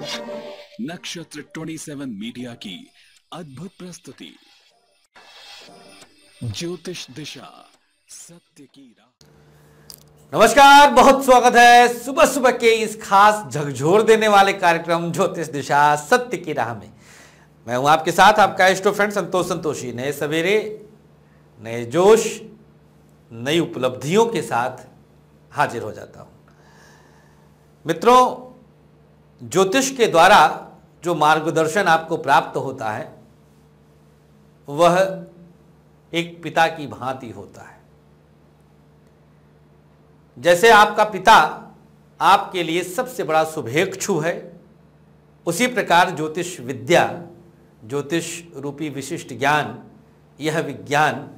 नक्षत्र 27 मीडिया की अद्भुत प्रस्तुति ज्योतिष दिशा सत्य की राह। नमस्कार, बहुत स्वागत है सुबह सुबह के इस खास झकझोर देने वाले कार्यक्रम ज्योतिष दिशा सत्य की राह में। मैं हूं आपके साथ आपका इष्ट फ्रेंड संतोष संतोषी। नए सवेरे, नए जोश, नई उपलब्धियों के साथ हाजिर हो जाता हूं। मित्रों, ज्योतिष के द्वारा जो मार्गदर्शन आपको प्राप्त होता है वह एक पिता की भांति होता है। जैसे आपका पिता आपके लिए सबसे बड़ा शुभेक्षु है, उसी प्रकार ज्योतिष विद्या, ज्योतिष रूपी विशिष्ट ज्ञान, यह विज्ञान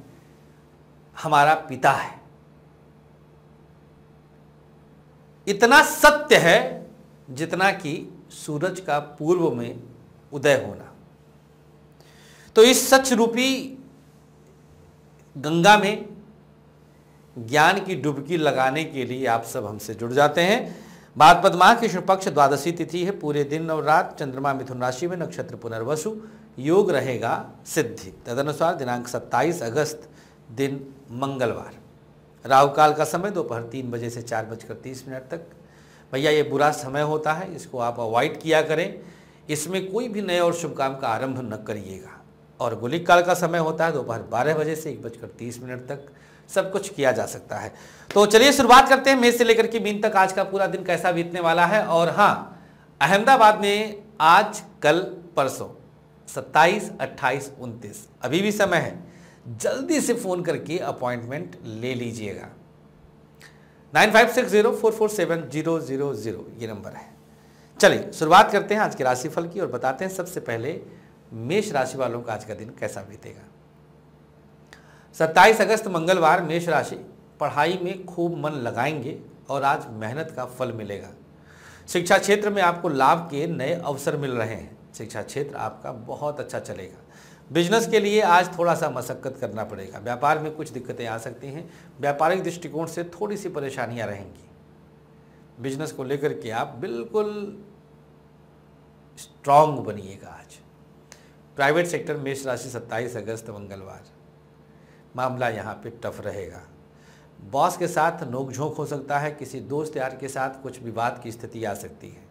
हमारा पिता है। इतना सत्य है जितना कि सूरज का पूर्व में उदय होना। तो इस सच रूपी गंगा में ज्ञान की डुबकी लगाने के लिए आप सब हमसे जुड़ जाते हैं। भाद्रपद माह की शुक्ल पक्ष द्वादशी तिथि है। पूरे दिन और रात चंद्रमा मिथुन राशि में, नक्षत्र पुनर्वसु, योग रहेगा सिद्धि। तदनुसार दिनांक 27 अगस्त, दिन मंगलवार, राहु काल का समय दोपहर 3 बजे से 4:30 तक। भैया, ये बुरा समय होता है, इसको आप अवॉइड किया करें। इसमें कोई भी नए और शुभ काम का आरंभ न करिएगा। और गुलिक काल का समय होता है दोपहर 12 बजे से 1:30 तक। सब कुछ किया जा सकता है। तो चलिए शुरुआत करते हैं। मेष से लेकर के मीन तक आज का पूरा दिन कैसा बीतने वाला है। और हाँ, अहमदाबाद में आज, कल, परसों 27, 28, 29 अभी भी समय है। जल्दी से फ़ोन करके अपॉइंटमेंट ले लीजिएगा। 9560447000 ये नंबर है। चलिए शुरुआत करते हैं आज के राशिफल की और बताते हैं सबसे पहले मेष राशि वालों का आज का दिन कैसा बीतेगा। 27 अगस्त मंगलवार, मेष राशि पढ़ाई में खूब मन लगाएंगे और आज मेहनत का फल मिलेगा। शिक्षा क्षेत्र में आपको लाभ के नए अवसर मिल रहे हैं। शिक्षा क्षेत्र आपका बहुत अच्छा चलेगा। बिजनेस के लिए आज थोड़ा सा मशक्कत करना पड़ेगा। व्यापार में कुछ दिक्कतें आ सकती हैं। व्यापारिक दृष्टिकोण से थोड़ी सी परेशानियां रहेंगी। बिजनेस को लेकर के आप बिल्कुल स्ट्रांग बनिएगा आज। प्राइवेट सेक्टर, मेष राशि 27 अगस्त मंगलवार, मामला यहाँ पे टफ रहेगा। बॉस के साथ नोकझोंक हो सकता है। किसी दोस्त यार के साथ कुछ विवाद की स्थिति आ सकती है।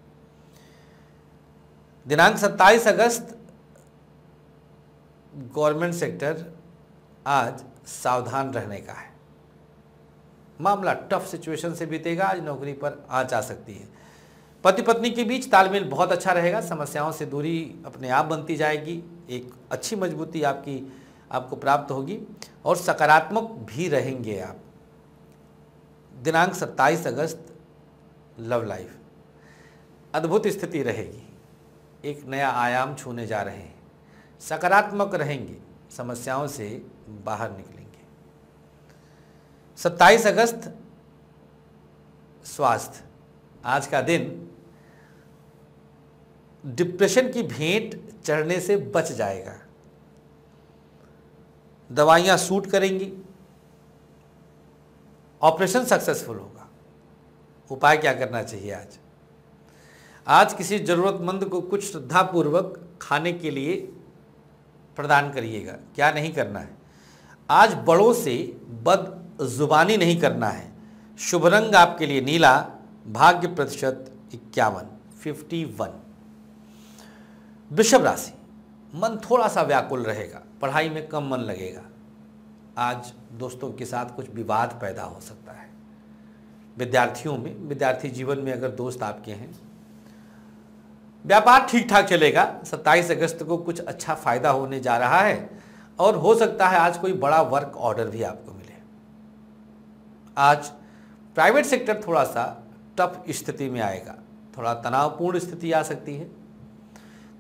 दिनांक 27 अगस्त, गवर्नमेंट सेक्टर आज सावधान रहने का है। मामला टफ सिचुएशन से बीतेगा। आज नौकरी पर आंच आ सकती है। पति पत्नी के बीच तालमेल बहुत अच्छा रहेगा। समस्याओं से दूरी अपने आप बनती जाएगी। एक अच्छी मजबूती आपकी आपको प्राप्त होगी और सकारात्मक भी रहेंगे आप। दिनांक 27 अगस्त लव लाइफ अद्भुत स्थिति रहेगी। एक नया आयाम छूने जा रहे हैं। सकारात्मक रहेंगे, समस्याओं से बाहर निकलेंगे। 27 अगस्त स्वास्थ्य, आज का दिन डिप्रेशन की भेंट चढ़ने से बच जाएगा। दवाइयां सूट करेंगी। ऑपरेशन सक्सेसफुल होगा। उपाय क्या करना चाहिए आज? आज किसी जरूरतमंद को कुछ श्रद्धापूर्वक खाने के लिए प्रदान करिएगा। क्या नहीं करना है? आज बड़ों से बदजुबानी नहीं करना है। शुभ रंग आपके लिए नीला। भाग्य प्रतिशत 51। वृषभ राशि, मन थोड़ा सा व्याकुल रहेगा। पढ़ाई में कम मन लगेगा। आज दोस्तों के साथ कुछ विवाद पैदा हो सकता है। विद्यार्थियों में, विद्यार्थी जीवन में अगर दोस्त आपके हैं। व्यापार ठीक ठाक चलेगा। 27 अगस्त को कुछ अच्छा फायदा होने जा रहा है और हो सकता है आज कोई बड़ा वर्क ऑर्डर भी आपको मिले। आज प्राइवेट सेक्टर थोड़ा सा टफ स्थिति में आएगा। थोड़ा तनावपूर्ण स्थिति आ सकती है।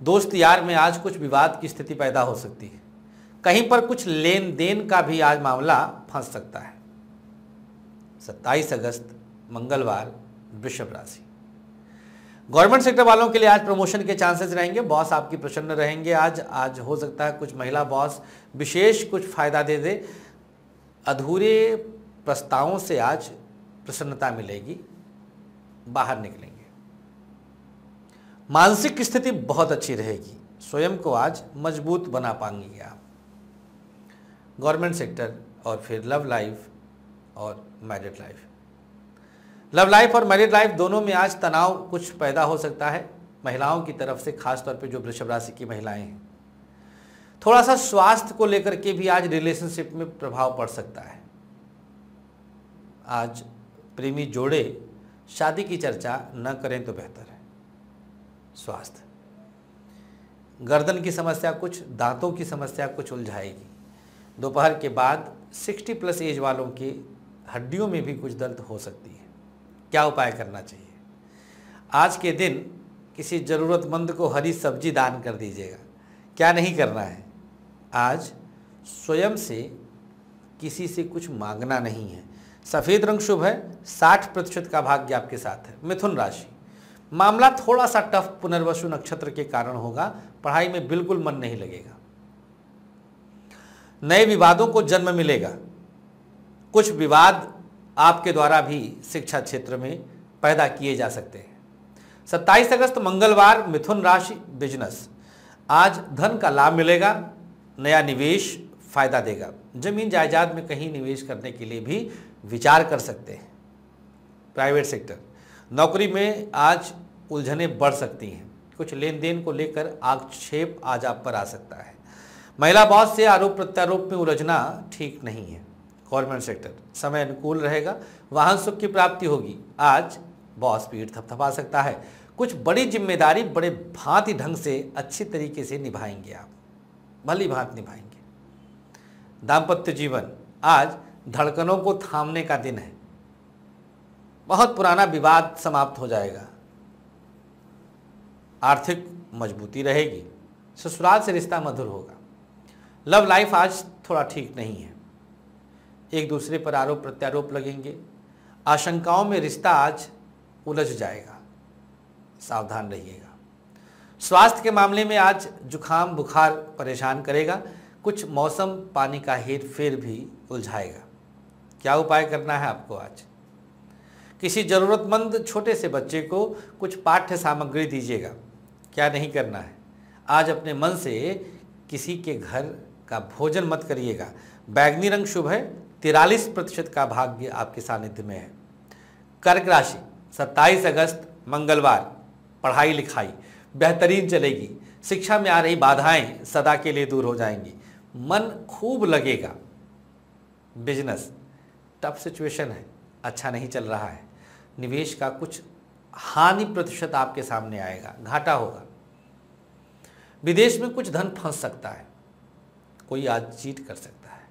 दोस्त यार में आज कुछ विवाद की स्थिति पैदा हो सकती है। कहीं पर कुछ लेन देन का भी आज मामला फंस सकता है। 27 अगस्त मंगलवार, वृषभ राशि। गवर्नमेंट सेक्टर वालों के लिए आज प्रमोशन के चांसेस रहेंगे। बॉस आपकी प्रसन्न रहेंगे। आज हो सकता है कुछ महिला बॉस विशेष कुछ फायदा दे दे। अधूरे प्रस्तावों से आज प्रसन्नता मिलेगी। बाहर निकलेंगे। मानसिक स्थिति बहुत अच्छी रहेगी। स्वयं को आज मजबूत बना पाएंगे आप। गवर्नमेंट सेक्टर और फिर लव लाइफ और मैरिड लाइफ, लव लाइफ और मैरिड लाइफ दोनों में आज तनाव कुछ पैदा हो सकता है महिलाओं की तरफ से, खासतौर पे जो वृषभ राशि की महिलाएं हैं। थोड़ा सा स्वास्थ्य को लेकर के भी आज रिलेशनशिप में प्रभाव पड़ सकता है। आज प्रेमी जोड़े शादी की चर्चा न करें तो बेहतर है। स्वास्थ्य, गर्दन की समस्या कुछ, दांतों की समस्या कुछ उलझाएगी। दोपहर के बाद 60+ एज वालों की हड्डियों में भी कुछ दर्द हो सकती है। क्या उपाय करना चाहिए? आज के दिन किसी ज़रूरतमंद को हरी सब्जी दान कर दीजिएगा। क्या नहीं करना है, आज स्वयं से किसी से कुछ मांगना नहीं है। सफ़ेद रंग शुभ है। 60% का भाग्य आपके साथ है। मिथुन राशि, मामला थोड़ा सा टफ पुनर्वसु नक्षत्र के कारण होगा। पढ़ाई में बिल्कुल मन नहीं लगेगा। नए विवादों को जन्म मिलेगा। कुछ विवाद आपके द्वारा भी शिक्षा क्षेत्र में पैदा किए जा सकते हैं। 27 अगस्त मंगलवार, मिथुन राशि। बिजनेस, आज धन का लाभ मिलेगा। नया निवेश फायदा देगा। जमीन जायदाद में कहीं निवेश करने के लिए भी विचार कर सकते हैं। प्राइवेट सेक्टर, नौकरी में आज उलझनें बढ़ सकती हैं। कुछ लेन देन को लेकर आक्षेप आज आप पर आ सकता है। महिला बॉस से आरोप प्रत्यारोप में उलझना ठीक नहीं है। गवर्नमेंट सेक्टर, समय अनुकूल रहेगा। वाहन सुख की प्राप्ति होगी। आज बॉस पीठ थपथपा सकता है। कुछ बड़ी जिम्मेदारी बड़े भांति ढंग से अच्छी तरीके से निभाएंगे आप, भली भांति निभाएंगे। दाम्पत्य जीवन, आज धड़कनों को थामने का दिन है। बहुत पुराना विवाद समाप्त हो जाएगा। आर्थिक मजबूती रहेगी। ससुराल से रिश्ता मधुर होगा। लव लाइफ आज थोड़ा ठीक नहीं है। एक दूसरे पर आरोप प्रत्यारोप लगेंगे। आशंकाओं में रिश्ता आज उलझ जाएगा। सावधान रहिएगा। स्वास्थ्य के मामले में आज जुखाम बुखार परेशान करेगा। कुछ मौसम पानी का हेरफेर भी उलझाएगा। क्या उपाय करना है आपको? आज किसी ज़रूरतमंद छोटे से बच्चे को कुछ पाठ्य सामग्री दीजिएगा। क्या नहीं करना है, आज अपने मन से किसी के घर का भोजन मत करिएगा। बैगनी रंग शुभ है। 43% का भाग्य आपके सानिध्य में है। कर्क राशि, 27 अगस्त मंगलवार, पढ़ाई लिखाई बेहतरीन चलेगी। शिक्षा में आ रही बाधाएं सदा के लिए दूर हो जाएंगी। मन खूब लगेगा। बिजनेस, टफ सिचुएशन है, अच्छा नहीं चल रहा है। निवेश का कुछ हानि प्रतिशत आपके सामने आएगा, घाटा होगा। विदेश में कुछ धन फंस सकता है। कोई आज चीट कर सकता है।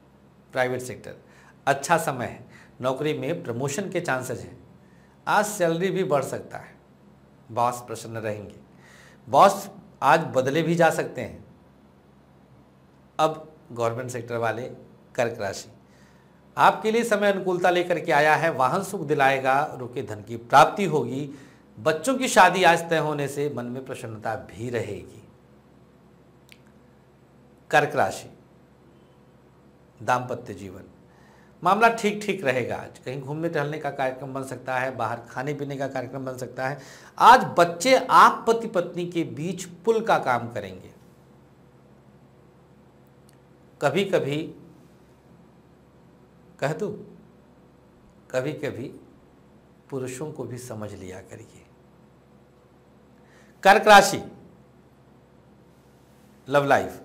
प्राइवेट सेक्टर, अच्छा समय है। नौकरी में प्रमोशन के चांसेस हैं। आज सैलरी भी बढ़ सकता है। बॉस प्रसन्न रहेंगे। बॉस आज बदले भी जा सकते हैं। अब गवर्नमेंट सेक्टर वाले, कर्क राशि, आपके लिए समय अनुकूलता लेकर के आया है। वाहन सुख दिलाएगा। रुके धन की प्राप्ति होगी। बच्चों की शादी आज तय होने से मन में प्रसन्नता भी रहेगी। कर्क राशि, दाम्पत्य जीवन, मामला ठीक ठीक रहेगा। आज कहीं घूमने टहलने का कार्यक्रम बन सकता है। बाहर खाने पीने का कार्यक्रम बन सकता है। आज बच्चे आप पति पत्नी के बीच पुल का काम करेंगे। कभी कभी कह दूं, कभी कभी पुरुषों को भी समझ लिया करिए। कर्क राशि, लव लाइफ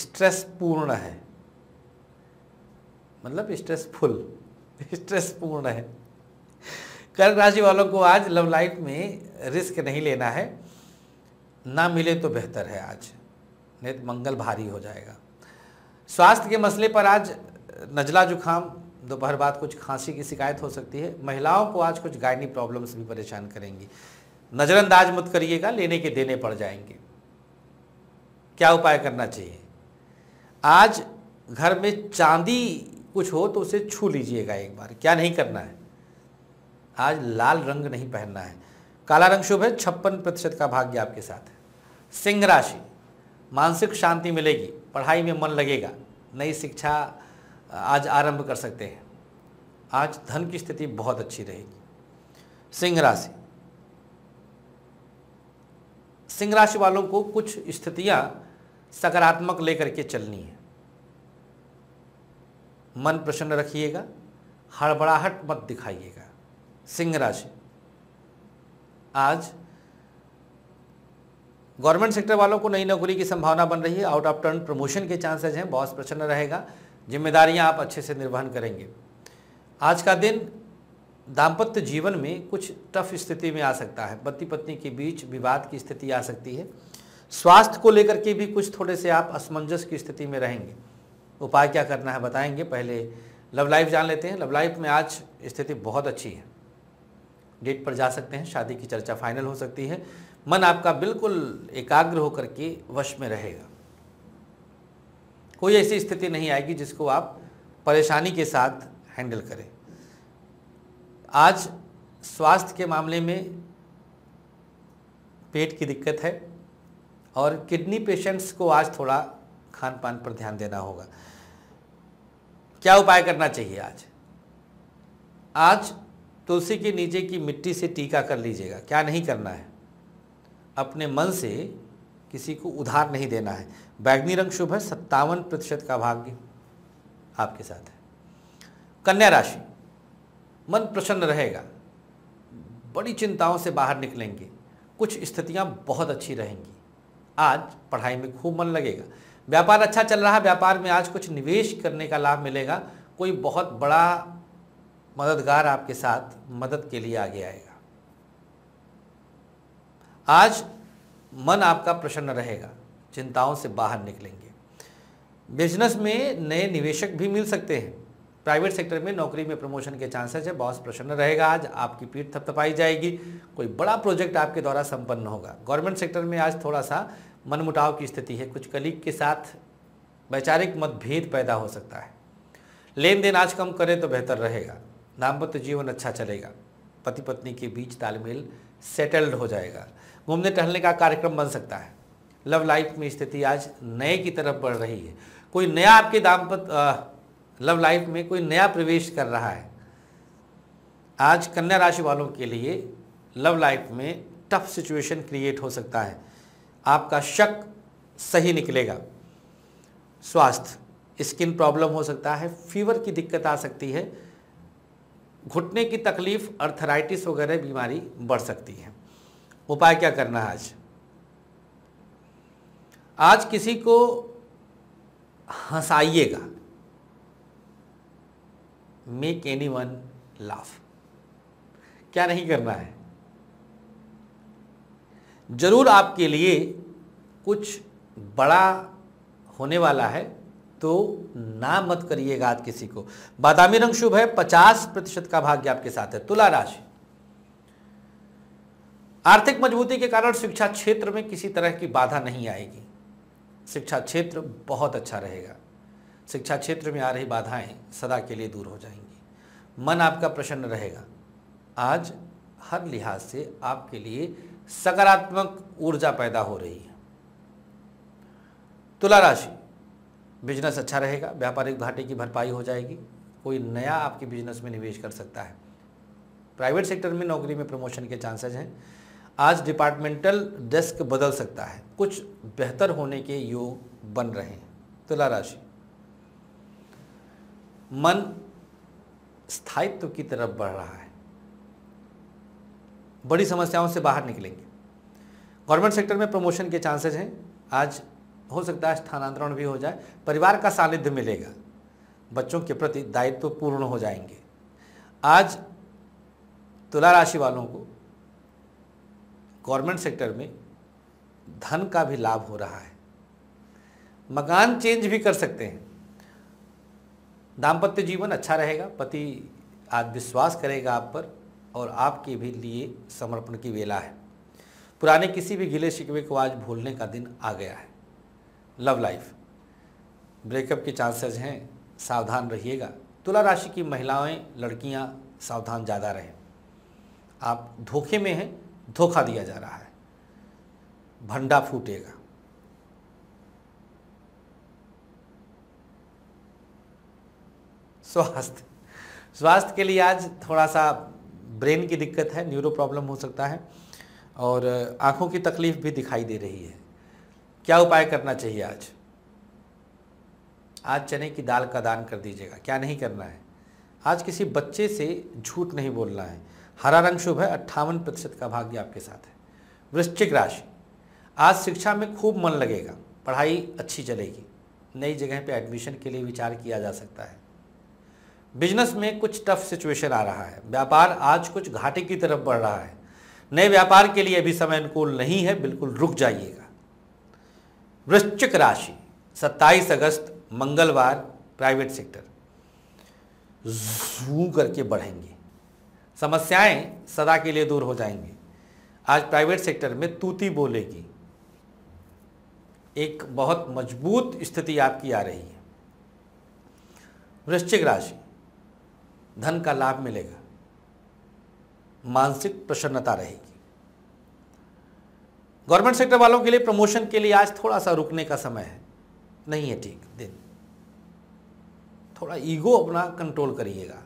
स्ट्रेस पूर्ण है, मतलब स्ट्रेसफुल, स्ट्रेसपूर्ण है। कर्क राशि वालों को आज लव लाइफ में रिस्क नहीं लेना है। ना मिले तो बेहतर है आज, नहीं तो मंगल भारी हो जाएगा। स्वास्थ्य के मसले पर आज नजला जुखाम, दोपहर बाद कुछ खांसी की शिकायत हो सकती है। महिलाओं को आज कुछ गायनी प्रॉब्लम्स भी परेशान करेंगी। नज़रअंदाज मत करिएगा, लेने के देने पड़ जाएंगे। क्या उपाय करना चाहिए? आज घर में चांदी कुछ हो तो उसे छू लीजिएगा एक बार। क्या नहीं करना है, आज लाल रंग नहीं पहनना है। काला रंग शुभ है। 56% का भाग्य आपके साथ है। सिंह राशि, मानसिक शांति मिलेगी। पढ़ाई में मन लगेगा। नई शिक्षा आज आरंभ कर सकते हैं। आज धन की स्थिति बहुत अच्छी रहेगी। सिंह राशि, सिंह राशि वालों को कुछ स्थितियां सकारात्मक लेकर के चलनी है। मन प्रसन्न रखिएगा, हड़बड़ाहट मत दिखाइएगा। सिंह राशि आज गवर्नमेंट सेक्टर वालों को नई नौकरी की संभावना बन रही है। आउट ऑफ टर्न प्रमोशन के चांसेज हैं। बॉस प्रसन्न रहेगा, जिम्मेदारियां आप अच्छे से निर्वहन करेंगे। आज का दिन दाम्पत्य जीवन में कुछ टफ स्थिति में आ सकता है। पति पत्नी के बीच विवाद की स्थिति आ सकती है। स्वास्थ्य को लेकर के भी कुछ थोड़े से आप असमंजस की स्थिति में रहेंगे। उपाय क्या करना है बताएंगे, पहले लव लाइफ जान लेते हैं। लव लाइफ में आज स्थिति बहुत अच्छी है। डेट पर जा सकते हैं, शादी की चर्चा फाइनल हो सकती है। मन आपका बिल्कुल एकाग्र होकर के वश में रहेगा। कोई ऐसी स्थिति नहीं आएगी जिसको आप परेशानी के साथ हैंडल करें। आज स्वास्थ्य के मामले में पेट की दिक्कत है और किडनी पेशेंट्स को आज थोड़ा खान पान पर ध्यान देना होगा। क्या उपाय करना चाहिए आज? आज तुलसी के नीचे की मिट्टी से टीका कर लीजिएगा। क्या नहीं करना है? अपने मन से किसी को उधार नहीं देना है। बैगनी रंग शुभ है। 57% का भाग्य आपके साथ है। कन्या राशि, मन प्रसन्न रहेगा। बड़ी चिंताओं से बाहर निकलेंगे। कुछ स्थितियां बहुत अच्छी रहेंगी। आज पढ़ाई में खूब मन लगेगा। व्यापार अच्छा चल रहा है। व्यापार में आज कुछ निवेश करने का लाभ मिलेगा। कोई बहुत बड़ा मददगार आपके साथ मदद के लिए आगे आएगा। आज मन आपका प्रसन्न रहेगा। चिंताओं से बाहर निकलेंगे। बिजनेस में नए निवेशक भी मिल सकते हैं। प्राइवेट सेक्टर में नौकरी में प्रमोशन के चांसेस है। बॉस प्रसन्न रहेगा। आज आपकी पीठ थपथपाई जाएगी। कोई बड़ा प्रोजेक्ट आपके द्वारा संपन्न होगा। गवर्नमेंट सेक्टर में आज थोड़ा सा मनमुटाव की स्थिति है। कुछ कलीग के साथ वैचारिक मतभेद पैदा हो सकता है। लेन देन आज कम करें तो बेहतर रहेगा। दाम्पत्य जीवन अच्छा चलेगा। पति पत्नी के बीच तालमेल सेटल्ड हो जाएगा। घूमने टहलने का कार्यक्रम बन सकता है। लव लाइफ में स्थिति आज नए की तरफ बढ़ रही है। कोई नया आपके दाम्पत्य लव लाइफ में कोई नया प्रवेश कर रहा है। आज कन्या राशि वालों के लिए लव लाइफ में टफ सिचुएशन क्रिएट हो सकता है। आपका शक सही निकलेगा। स्वास्थ्य, स्किन प्रॉब्लम हो सकता है। फीवर की दिक्कत आ सकती है। घुटने की तकलीफ, अर्थराइटिस वगैरह बीमारी बढ़ सकती है। उपाय क्या करना है आज? आज किसी को हंसाइएगा। Make anyone laugh. क्या नहीं करना है? जरूर आपके लिए कुछ बड़ा होने वाला है तो ना मत करिएगा आज किसी को। बादामी रंग शुभ है। 50% का भाग्य आपके साथ है। तुला राशि, आर्थिक मजबूती के कारण शिक्षा क्षेत्र में किसी तरह की बाधा नहीं आएगी। शिक्षा क्षेत्र बहुत अच्छा रहेगा। शिक्षा क्षेत्र में आ रही बाधाएं सदा के लिए दूर हो जाएंगी। मन आपका प्रसन्न रहेगा। आज हर लिहाज से आपके लिए सकारात्मक ऊर्जा पैदा हो रही है। तुला राशि, बिजनेस अच्छा रहेगा। व्यापारिक घाटे की भरपाई हो जाएगी। कोई नया आपके बिजनेस में निवेश कर सकता है। प्राइवेट सेक्टर में नौकरी में प्रमोशन के चांसेस हैं। आज डिपार्टमेंटल डेस्क बदल सकता है। कुछ बेहतर होने के योग बन रहे हैं। तुला राशि, मन स्थायित्व की तरफ बढ़ रहा है। बड़ी समस्याओं से बाहर निकलेंगे। गवर्नमेंट सेक्टर में प्रमोशन के चांसेस हैं। आज हो सकता है स्थानांतरण भी हो जाए। परिवार का सानिध्य मिलेगा। बच्चों के प्रति दायित्व पूर्ण हो जाएंगे। आज तुला राशि वालों को गवर्नमेंट सेक्टर में धन का भी लाभ हो रहा है। मकान चेंज भी कर सकते हैं। दाम्पत्य जीवन अच्छा रहेगा। पति आज विश्वास करेगा आप पर और आपके भी लिए समर्पण की वेला है। पुराने किसी भी गिले शिकवे को आज भूलने का दिन आ गया है। लव लाइफ, ब्रेकअप के चांसेस हैं। सावधान रहिएगा। तुला राशि की महिलाएं, लड़कियां सावधान ज़्यादा रहें। आप धोखे में हैं, धोखा दिया जा रहा है। भंडा फूटेगा। स्वास्थ्य के लिए आज थोड़ा सा ब्रेन की दिक्कत है। न्यूरो प्रॉब्लम हो सकता है और आँखों की तकलीफ भी दिखाई दे रही है। क्या उपाय करना चाहिए आज? आज चने की दाल का दान कर दीजिएगा। क्या नहीं करना है? आज किसी बच्चे से झूठ नहीं बोलना है। हरा रंग शुभ है। 58% का भाग्य आपके साथ है। वृश्चिक राशि, आज शिक्षा में खूब मन लगेगा, पढ़ाई अच्छी चलेगी, नई जगह पे एडमिशन के लिए विचार किया जा सकता है। बिजनेस में कुछ टफ सिचुएशन आ रहा है। व्यापार आज कुछ घाटे की तरफ बढ़ रहा है। नए व्यापार के लिए अभी समय अनुकूल नहीं है, बिल्कुल रुक जाइएगा। वृश्चिक राशि, 27 अगस्त मंगलवार, प्राइवेट सेक्टर जू करके बढ़ेंगे। समस्याएं सदा के लिए दूर हो जाएंगी। आज प्राइवेट सेक्टर में तूती बोलेगी। एक बहुत मजबूत स्थिति आपकी आ रही है। वृश्चिक राशि, धन का लाभ मिलेगा, मानसिक प्रसन्नता रहेगी। गवर्नमेंट सेक्टर वालों के लिए प्रमोशन के लिए आज थोड़ा सा रुकने का समय है, नहीं है ठीक दिन। थोड़ा ईगो अपना कंट्रोल करिएगा।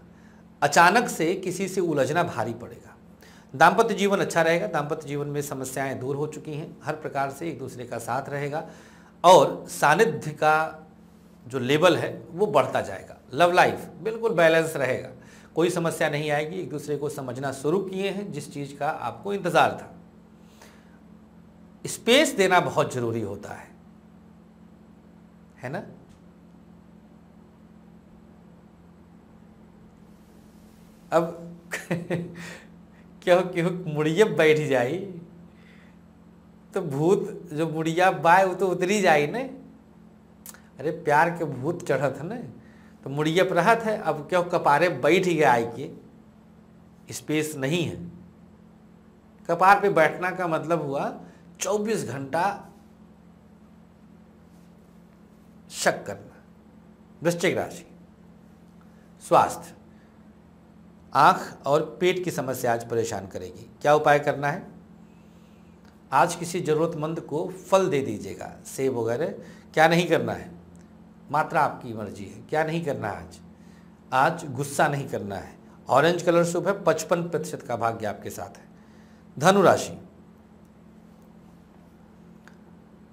अचानक से किसी से उलझना भारी पड़ेगा। दाम्पत्य जीवन अच्छा रहेगा। दाम्पत्य जीवन में समस्याएं दूर हो चुकी हैं। हर प्रकार से एक दूसरे का साथ रहेगा और सानिध्य का जो लेवल है वो बढ़ता जाएगा। लव लाइफ बिल्कुल बैलेंस रहेगा, कोई समस्या नहीं आएगी। एक दूसरे को समझना शुरू किए हैं, जिस चीज़ का आपको इंतज़ार था। स्पेस देना बहुत ज़रूरी होता है ना? अब क्यों क्यों मुड़िया बैठ जाई तो भूत जो मुड़िया बाय वो तो उतरी जाई ने। अरे प्यार के भूत चढ़त है न तो मुड़िया रहत है। अब क्यों कपारे बैठ गया आई के स्पेस नहीं है। कपार पे बैठना का मतलब हुआ 24 घंटा शक करना। वृश्चिक राशि, स्वास्थ्य, आँख और पेट की समस्या आज परेशान करेगी। क्या उपाय करना है? आज किसी ज़रूरतमंद को फल दे दीजिएगा, सेब वगैरह। क्या नहीं करना है? मात्रा आपकी मर्जी है। क्या नहीं करना है आज? आज गुस्सा नहीं करना है। ऑरेंज कलर शुभ है। 55% का भाग्य आपके साथ है। धनु राशि,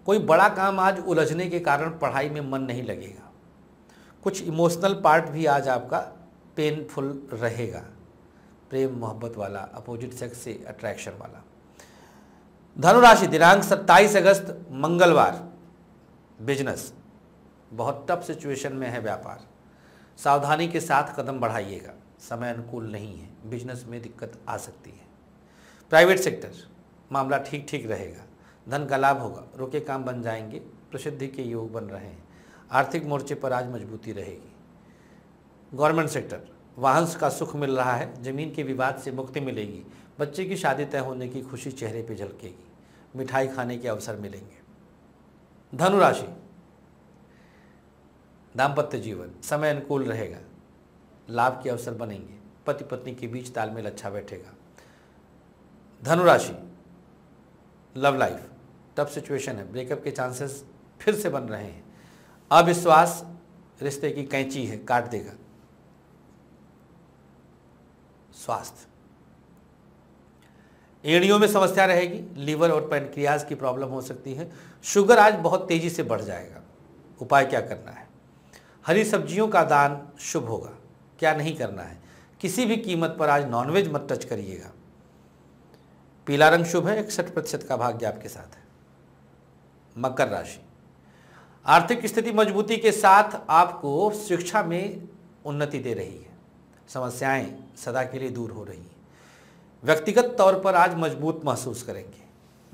कोई बड़ा काम आज उलझने के कारण पढ़ाई में मन नहीं लगेगा। कुछ इमोशनल पार्ट भी आज आपका पेनफुल रहेगा। प्रेम मोहब्बत वाला, अपोजिट सेक्स से अट्रैक्शन वाला। धनुराशि, दिनांक 27 अगस्त मंगलवार। बिजनेस बहुत टफ सिचुएशन में है। व्यापार सावधानी के साथ कदम बढ़ाइएगा, समय अनुकूल नहीं है। बिजनेस में दिक्कत आ सकती है। प्राइवेट सेक्टर मामला ठीक ठीक रहेगा। धन का लाभ होगा, रुके काम बन जाएंगे, प्रसिद्धि के योग बन रहे हैं। आर्थिक मोर्चे पर आज मजबूती रहेगी। गवर्नमेंट सेक्टर, वाहन का सुख मिल रहा है। जमीन के विवाद से मुक्ति मिलेगी। बच्चे की शादी तय होने की खुशी चेहरे पर झलकेगी। मिठाई खाने के अवसर मिलेंगे। धनुराशि, दाम्पत्य जीवन समय अनुकूल रहेगा। लाभ के अवसर बनेंगे। पति पत्नी के बीच तालमेल अच्छा बैठेगा। धनुराशि, लव लाइफ टफ सिचुएशन है। ब्रेकअप के चांसेस फिर से बन रहे हैं। अविश्वास रिश्ते की कैंची है, काट देगा। स्वास्थ्य, एड़ियों में समस्या रहेगी। लीवर और पैनक्रियाज की प्रॉब्लम हो सकती है। शुगर आज बहुत तेजी से बढ़ जाएगा। उपाय क्या करना है? हरी सब्जियों का दान शुभ होगा। क्या नहीं करना है? किसी भी कीमत पर आज नॉनवेज मत टच करिएगा। पीला रंग शुभ है। 61% का भाग्य आपके साथ है। मकर राशि, आर्थिक स्थिति मजबूती के साथ आपको शिक्षा में उन्नति दे रही है। समस्याएं सदा के लिए दूर हो रही हैं। व्यक्तिगत तौर पर आज मजबूत महसूस करेंगे।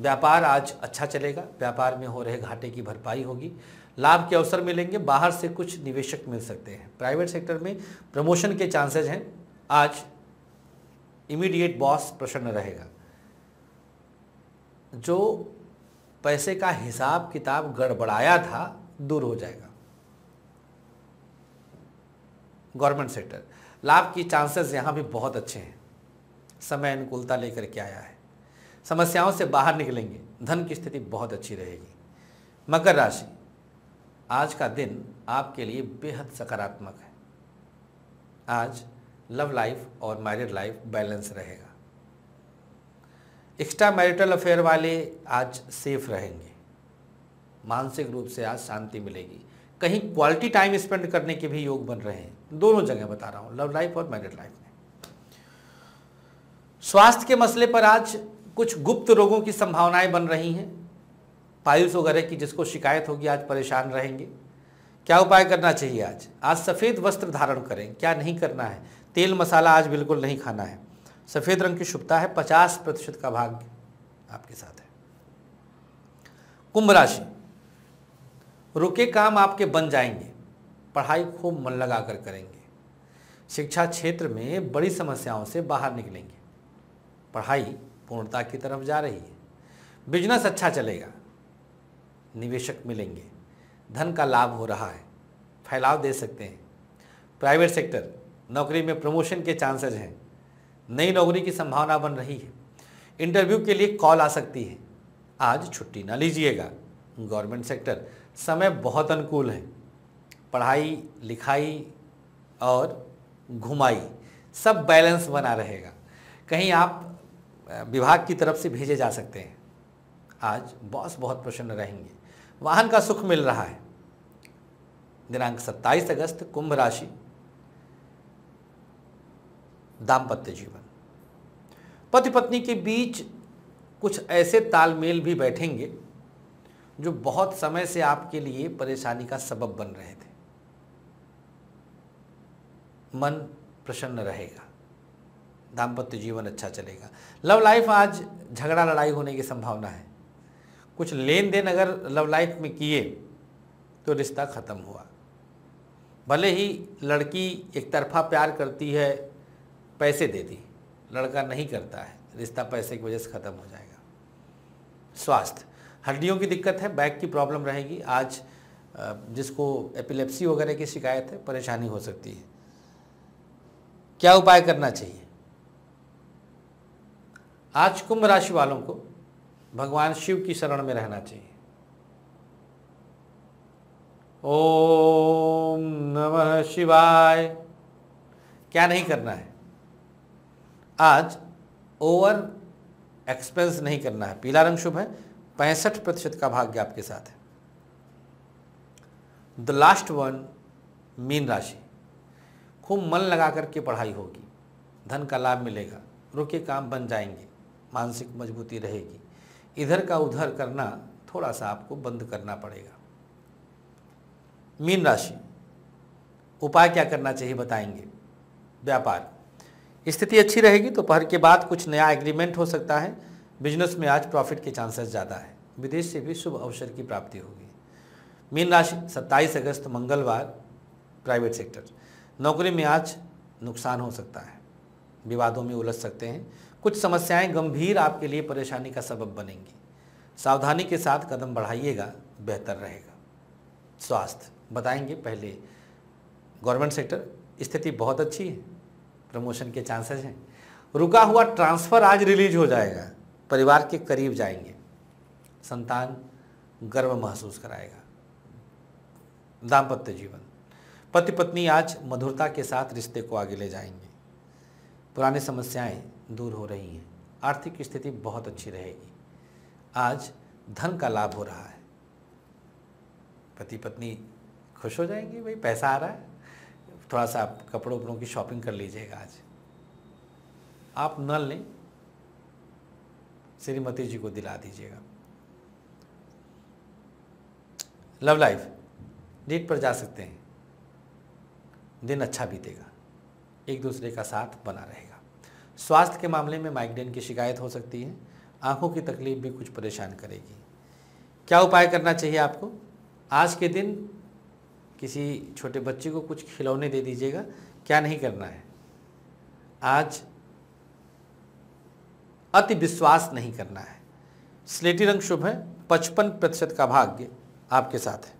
व्यापार आज अच्छा चलेगा। व्यापार में हो रहे घाटे की भरपाई होगी। लाभ के अवसर मिलेंगे। बाहर से कुछ निवेशक मिल सकते हैं। प्राइवेट सेक्टर में प्रमोशन के चांसेज हैं। आज इमीडिएट बॉस प्रसन्न रहेगा। जो पैसे का हिसाब किताब गड़बड़ाया था दूर हो जाएगा। गवर्नमेंट सेक्टर, लाभ की चांसेस यहाँ भी बहुत अच्छे हैं। समय अनुकूलता लेकर के आया है। समस्याओं से बाहर निकलेंगे। धन की स्थिति बहुत अच्छी रहेगी। मकर राशि, आज का दिन आपके लिए बेहद सकारात्मक है। आज लव लाइफ और मैरिड लाइफ बैलेंस रहेगा। एक्स्ट्रा मैरिटल अफेयर वाले आज सेफ रहेंगे, मानसिक रूप से आज शांति मिलेगी। कहीं क्वालिटी टाइम स्पेंड करने के भी योग बन रहे हैं, दोनों जगह बता रहा हूँ, लव लाइफ और मैरिड लाइफ में। स्वास्थ्य के मसले पर आज कुछ गुप्त रोगों की संभावनाएं बन रही हैं, पाइल्स वगैरह की जिसको शिकायत होगी आज परेशान रहेंगे। क्या उपाय करना चाहिए आज? आज सफ़ेद वस्त्र धारण करें, क्या नहीं करना है, तेल मसाला आज बिल्कुल नहीं खाना है। सफ़ेद रंग की शुभता है, 50% का भाग्य आपके साथ है। कुंभ राशि, रुके काम आपके बन जाएंगे, पढ़ाई खूब मन लगा कर करेंगे, शिक्षा क्षेत्र में बड़ी समस्याओं से बाहर निकलेंगे, पढ़ाई पूर्णता की तरफ जा रही है। बिजनेस अच्छा चलेगा, निवेशक मिलेंगे, धन का लाभ हो रहा है, फैलाव दे सकते हैं। प्राइवेट सेक्टर, नौकरी में प्रमोशन के चांसेज हैं, नई नौकरी की संभावना बन रही है, इंटरव्यू के लिए कॉल आ सकती है, आज छुट्टी ना लीजिएगा। गवर्नमेंट सेक्टर, समय बहुत अनुकूल है, पढ़ाई लिखाई और घुमाई सब बैलेंस बना रहेगा। कहीं आप विभाग की तरफ से भेजे जा सकते हैं, आज बॉस बहुत प्रसन्न रहेंगे। वाहन का सुख मिल रहा है। दिनांक 27 अगस्त कुंभ राशि, दाम्पत्य जीवन, पति पत्नी के बीच कुछ ऐसे तालमेल भी बैठेंगे जो बहुत समय से आपके लिए परेशानी का सबब बन रहे थे। मन प्रसन्न रहेगा, दाम्पत्य जीवन अच्छा चलेगा। लव लाइफ आज झगड़ा लड़ाई होने की संभावना है, कुछ लेन देन अगर लव लाइफ में किए तो रिश्ता ख़त्म हुआ। भले ही लड़की एक तरफा प्यार करती है, पैसे दे दी, लड़का नहीं करता है, रिश्ता पैसे की वजह से ख़त्म हो जाएगा। स्वास्थ्य, हड्डियों की दिक्कत है, बैक की प्रॉब्लम रहेगी, आज जिसको एपिलेप्सी वगैरह की शिकायत है परेशानी हो सकती है। क्या उपाय करना चाहिए? आज कुंभ राशि वालों को भगवान शिव की शरण में रहना चाहिए। ओम नमः शिवाय। क्या नहीं करना है? आज ओवर एक्सपेंस नहीं करना है। पीला रंग शुभ है, 65% का भाग्य आपके साथ है। द लास्ट वन, मीन राशि, खूब मन लगा करके पढ़ाई होगी, धन का लाभ मिलेगा, रुके काम बन जाएंगे, मानसिक मजबूती रहेगी। इधर का उधर करना थोड़ा सा आपको बंद करना पड़ेगा। मीन राशि, उपाय क्या करना चाहिए बताएंगे। व्यापार स्थिति अच्छी रहेगी, दोपहर के बाद कुछ नया एग्रीमेंट हो सकता है। बिजनेस में आज प्रॉफिट के चांसेस ज़्यादा है, विदेश से भी शुभ अवसर की प्राप्ति होगी। मीन राशि, 27 अगस्त मंगलवार, प्राइवेट सेक्टर, नौकरी में आज नुकसान हो सकता है, विवादों में उलझ सकते हैं, कुछ समस्याएं गंभीर आपके लिए परेशानी का सबब बनेंगी। सावधानी के साथ कदम बढ़ाइएगा, बेहतर रहेगा। स्वास्थ्य बताएंगे पहले। गवर्नमेंट सेक्टर स्थिति बहुत अच्छी है, प्रमोशन के चांसेस हैं, रुका हुआ ट्रांसफ़र आज रिलीज हो जाएगा, परिवार के करीब जाएंगे, संतान गर्व महसूस कराएगा। दाम्पत्य जीवन, पति पत्नी आज मधुरता के साथ रिश्ते को आगे ले जाएंगे, पुरानी समस्याएं दूर हो रही हैं। आर्थिक स्थिति बहुत अच्छी रहेगी, आज धन का लाभ हो रहा है, पति पत्नी खुश हो जाएंगे, भाई पैसा आ रहा है। थोड़ा सा आप कपड़ों उपड़ों की शॉपिंग कर लीजिएगा, आज आप न लें, श्रीमती जी को दिला दीजिएगा। लव लाइफ, डेट पर जा सकते हैं, दिन अच्छा बीतेगा, एक दूसरे का साथ बना रहेगा। स्वास्थ्य के मामले में माइग्रेन की शिकायत हो सकती है, आंखों की तकलीफ भी कुछ परेशान करेगी। क्या उपाय करना चाहिए आपको? आज के दिन किसी छोटे बच्चे को कुछ खिलौने दे दीजिएगा। क्या नहीं करना है? आज अति विश्वास नहीं करना है। स्लेटी रंग शुभ है, 55% का भाग्य आपके साथ है।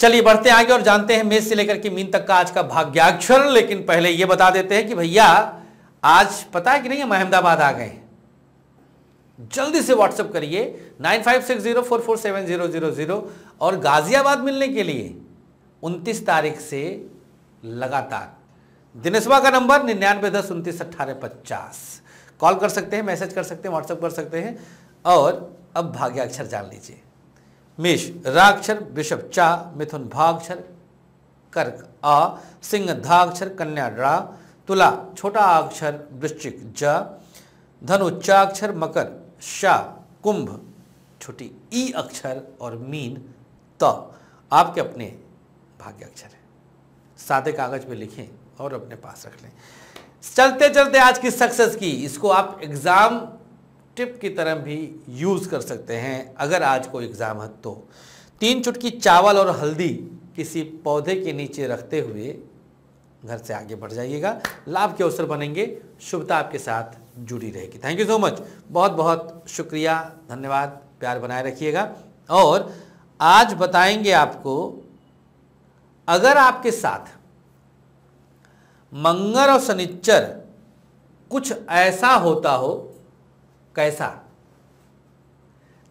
चलिए बढ़ते हैं आगे और जानते हैं मेष से लेकर के मीन तक का आज का भाग्याक्षर। लेकिन पहले ये बता देते हैं कि भैया आज पता है कि नहीं हम अहमदाबाद आ गए हैं। जल्दी से व्हाट्सएप करिए 9560447000 और गाजियाबाद मिलने के लिए 29 तारीख से लगातार दिनेशवा का नंबर 991029 1850। कॉल कर सकते हैं, मैसेज कर सकते हैं, व्हाट्सएप कर सकते हैं। और अब भाग्याक्षर जान लीजिए। मेष राक्षर, वृषभ चा, मिथुन भाक्षर, कर्क आ, सिंह धाक्षर, कन्या रा, तुला छोटा अक्षर, वृश्चिक ज, धनु चाक्षर, मकर शा, कुंभ छोटी ई अक्षर और मीन त। आपके अपने भाग्याक्षर हैं। सादे कागज में लिखें और अपने पास रख लें। चलते चलते आज की सक्सेस की, इसको आप एग्ज़ाम टिप की तरह भी यूज़ कर सकते हैं अगर आज कोई एग्ज़ाम है तो। 3 चुटकी चावल और हल्दी किसी पौधे के नीचे रखते हुए घर से आगे बढ़ जाइएगा। लाभ के अवसर बनेंगे, शुभता आपके साथ जुड़ी रहेगी। थैंक यू सो मच, बहुत बहुत शुक्रिया, धन्यवाद। प्यार बनाए रखिएगा। और आज बताएंगे आपको, अगर आपके साथ मंगल और शनिचर कुछ ऐसा होता हो कैसा,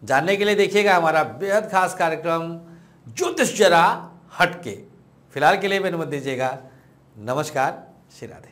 जानने के लिए देखिएगा हमारा बेहद खास कार्यक्रम ज्योतिष जरा हटके। फिलहाल के लिए अनुमति दीजिएगा। नमस्कार, श्री राधे।